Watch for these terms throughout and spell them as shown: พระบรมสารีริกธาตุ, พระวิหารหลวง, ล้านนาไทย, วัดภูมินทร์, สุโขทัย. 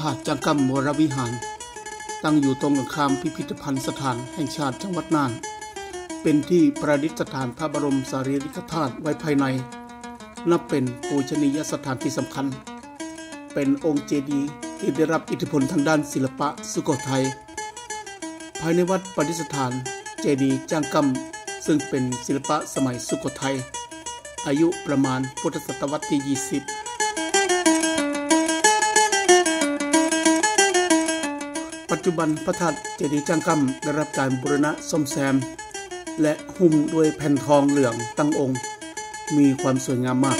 ธาตุจังกรรมวรวิหารตั้งอยู่ตรงกับข้ามพิพิธภัณฑ์สถานแห่งชาติจังหวัดน่านเป็นที่ประดิษฐานพระบรมสารีริกธาตุไว้ภายในนับเป็นปูชนียสถานที่สำคัญเป็นองค์เจดีย์ที่ได้รับอิทธิพลทางด้านศิลปะสุโขทัยภายในวัดประดิษฐานเจดีย์จังกรรมซึ่งเป็นศิลปะสมัยสุโขทัยอายุประมาณพุทธศตวรรษที่20ปัจจุบันพระธาตุเจดีย์จังกรรมได้รับการบูรณะซ่อมแซมและหุ้มด้วยแผ่นทองเหลืองตั้งองค์มีความสวยงามมาก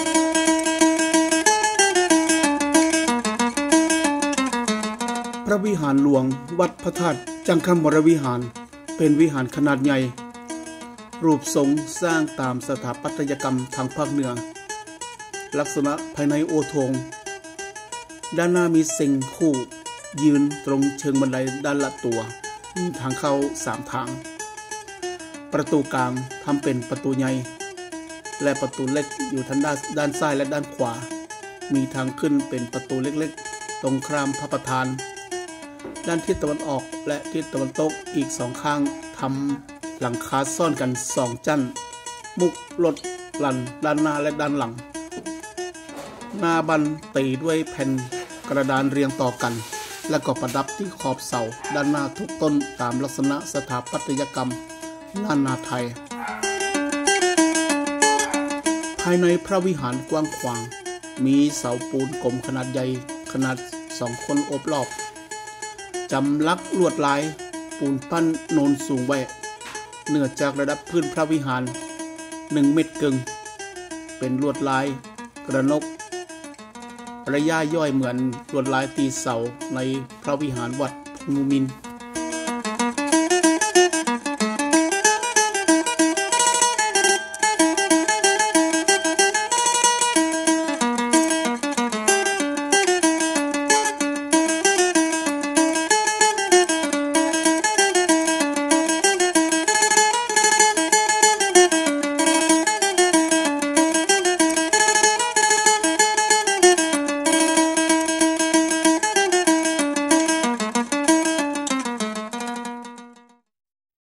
พระวิหารหลวงวัดพระธาตุจังกรรมวรวิหารเป็นวิหารขนาดใหญ่รูปทรงสร้างตามสถาปัตยกรรมทางภาคเหนือลักษณะภายในโอทงด้านหน้ามีเซ็งคู่ยืนตรงเชิงบันไดด้านละตัวมีทางเข้า3ทางประตูกลางทำเป็นประตูใหญ่และประตูเล็กอยู่ทั้งด้านซ้ายและด้านขวามีทางขึ้นเป็นประตูเล็กๆตรงข้ามพระประธานด้านทิศตะวันออกและทิศตะวันตกอีก2ข้างทำหลังคาซ่อนกัน2ชั้นมุกลดหลันด้านหน้าและด้านหลังหน้าบันตีด้วยแผ่นกระดานเรียงต่อกันและก็ประดับที่ขอบเสาด้านหน้าทุกต้นตามลักษณะสถาปัตยกรรมล้านนาไทยภายในพระวิหารกว้างขวางมีเสาปูนกลมขนาดใหญ่ขนาด2คนโอบรอบจำลักลวดลายปูนปั้นโนนสูงไว้เหนือจากระดับพื้นพระวิหาร1 เมตรครึ่งเป็นลวดลายกระนกระยะย่อยเหมือนลวดลายตีเสาในพระวิหารวัดภูมิมินทร์